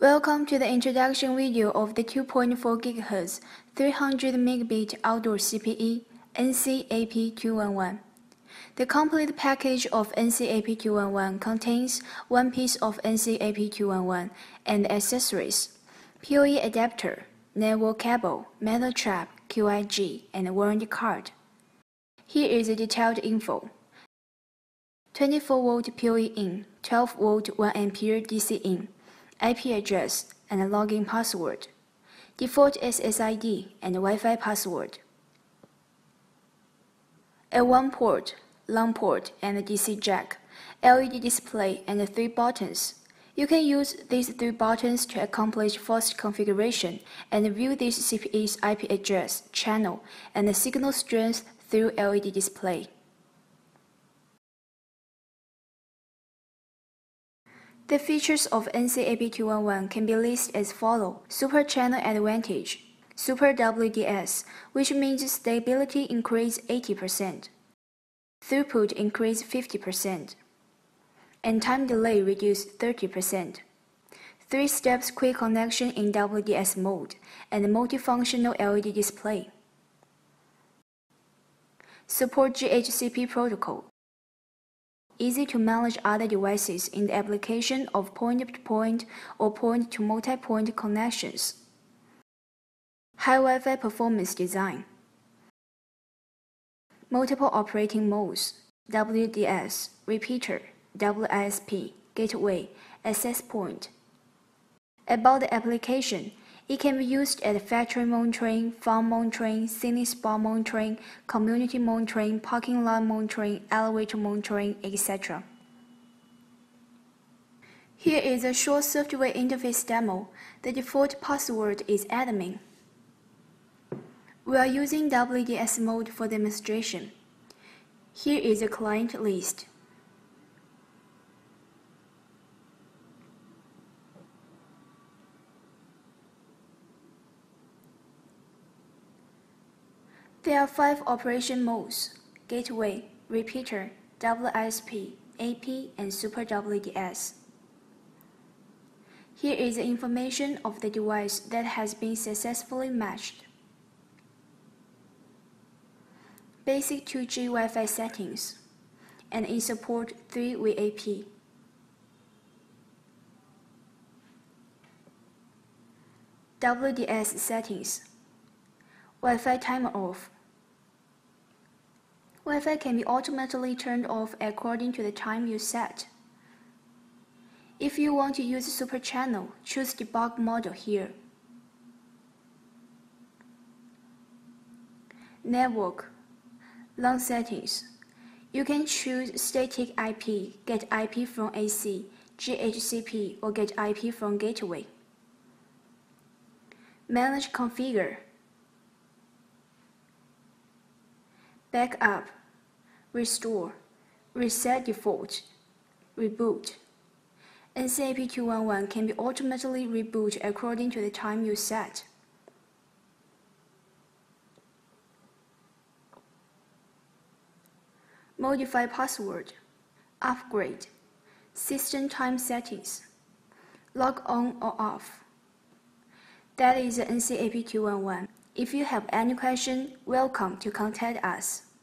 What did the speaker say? Welcome to the introduction video of the 2.4 GHz 300 megabit outdoor CPE NC-AP211. The complete package of NC-AP211 contains one piece of NC-AP211 and accessories: PoE adapter, network cable, metal trap, QIG, and warranty card. Here is the detailed info. 24V PoE in, 12V 1A DC in, IP address and login password, default SSID and Wi-Fi password, L1 port, LAN port and DC jack, LED display and 3 buttons. You can use these 3 buttons to accomplish fast configuration and view this CPE's IP address, channel, and the signal strength through LED display. The features of NC-AP211 can be listed as follows: Super Channel Advantage, Super WDS, which means stability increase 80%, throughput increase 50%, and time delay reduce 30%, 3 steps quick connection in WDS mode, and multifunctional LED display. Support DHCP protocol. Easy to manage other devices in the application of point-to-point or point-to-multipoint connections. High Wi-Fi performance design. Multiple operating modes: WDS, repeater, WISP, gateway, access point. About the application, it can be used at factory monitoring, farm monitoring, scenic spot monitoring, community monitoring, parking lot monitoring, elevator monitoring, etc. Here is a short software interface demo. The default password is admin. We are using WDS mode for demonstration. Here is a client list. There are 5 operation modes: gateway, repeater, WISP, AP, and Super WDS. Here is the information of the device that has been successfully matched. Basic 2G Wi-Fi settings, and in support 3WAP. WDS settings, Wi-Fi timer off. Wi-Fi can be automatically turned off according to the time you set. If you want to use Super Channel, choose Debug Model here. Network, LAN settings. You can choose static IP, get IP from AC, DHCP, or get IP from gateway. Manage configure. Backup, restore, reset default, reboot. NC-AP211 can be automatically rebooted according to the time you set. Modify password, upgrade, system time settings, log on or off. That is the NC-AP211. If you have any question, welcome to contact us.